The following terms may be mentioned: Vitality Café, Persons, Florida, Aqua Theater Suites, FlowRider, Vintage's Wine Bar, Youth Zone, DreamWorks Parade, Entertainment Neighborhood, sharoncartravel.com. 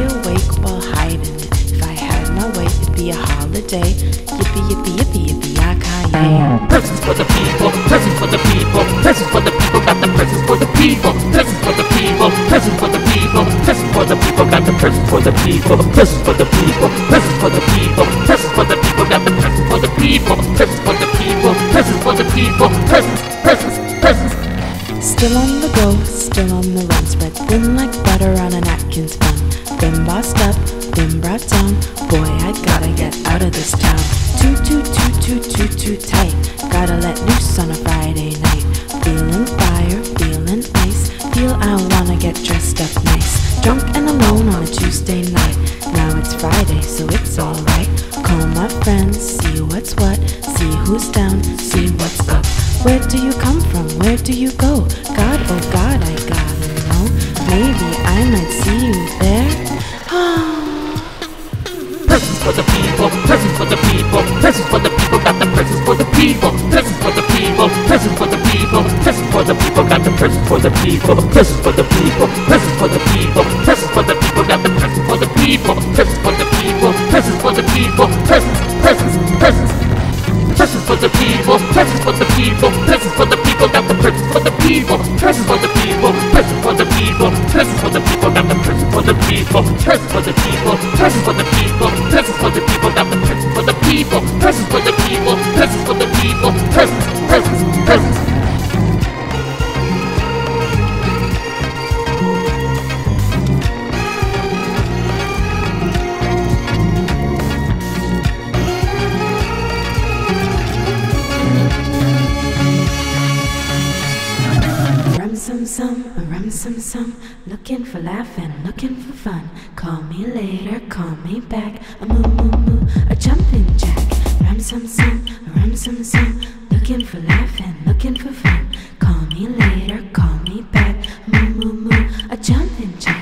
stay awake while hiding. If I had my way, it'd be a holiday. Yippee, yippee, yippee, yippee, yippee. Persons for the people, persons for the people, persons for the people, got the persons for the people, persons for the people, persons for the people, persons for the people, got the persons for the people, persons for the people, persons for the people, persons for the people, got the persons for the people, persons for the people, persons for the people, persons, persons, persons. Still on the go, still on the run, spread thin like butter on a napkin spun. Been bossed up, been brought down, boy, I gotta get out of this town. Too, too, too, too, too, too tight, gotta let loose on a Friday night. Feeling fire, feeling ice, feel I wanna get dressed up nice. Drunk and alone on a Tuesday night, now it's Friday, so it's alright. Call my friends, see what's what, see who's down, see what's up. Where do you come from? Where do you go? God, oh God, I gotta know. Maybe I might see you there. Persons for the people, persons for the people, persons for the people, got the persons for the people, persons for the people, persons for the people, persons for the people, got the persons for the people, persons for the people, persons for the people, persons for the people, got the persons for the people, persons for the people, persons for the people, persons, persons, persons. Persons for the people, persons for the people, persons for the people, got the persons for the people, persons for the people, persons for the people, persons for the people, got the persons for the people, persons for the people, persons for the people, persons for the people, got the persons for the people, persons for the people, persons for the people, persons, persons, persons. Some, looking for laugh and looking for fun. Call me later, call me back. A moo moo moo, a jumping jack. Rum some, looking for laugh and looking for fun. Call me later, call me back. A moo moo moo, a jumping jack.